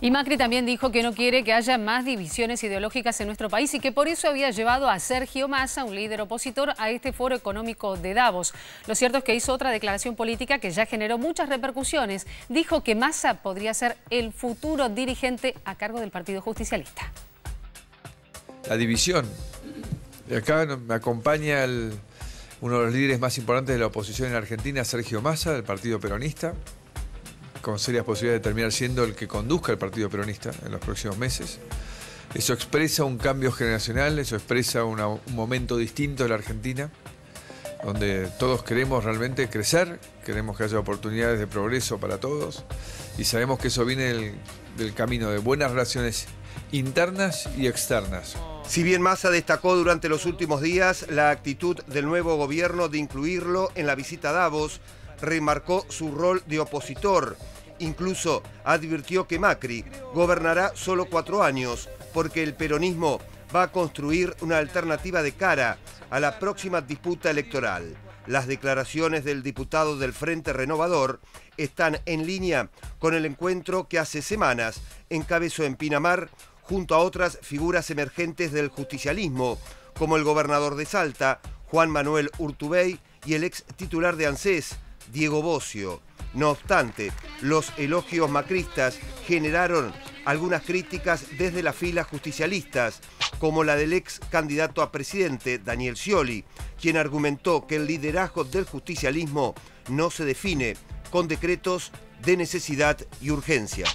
Y Macri también dijo que no quiere que haya más divisiones ideológicas en nuestro país y que por eso había llevado a Sergio Massa, un líder opositor, a este foro económico de Davos. Lo cierto es que hizo otra declaración política que ya generó muchas repercusiones. Dijo que Massa podría ser el futuro dirigente a cargo del Partido Justicialista. La división. Acá me acompaña uno de los líderes más importantes de la oposición en Argentina, Sergio Massa, del Partido Peronista, con serias posibilidades de terminar siendo el que conduzca el Partido Peronista en los próximos meses. Eso expresa un cambio generacional, eso expresa un momento distinto de la Argentina, donde todos queremos realmente crecer, queremos que haya oportunidades de progreso para todos, y sabemos que eso viene del camino de buenas relaciones internas y externas. Si bien Massa destacó durante los últimos días la actitud del nuevo gobierno de incluirlo en la visita a Davos, remarcó su rol de opositor. Incluso advirtió que Macri gobernará solo 4 años porque el peronismo va a construir una alternativa de cara a la próxima disputa electoral. Las declaraciones del diputado del Frente Renovador están en línea con el encuentro que hace semanas encabezó en Pinamar junto a otras figuras emergentes del justicialismo, como el gobernador de Salta, Juan Manuel Urtubey, y el ex titular de ANSES, Diego Bossio. No obstante, los elogios macristas generaron algunas críticas desde las filas justicialistas, como la del ex candidato a presidente, Daniel Scioli, quien argumentó que el liderazgo del justicialismo no se define con decretos de necesidad y urgencia.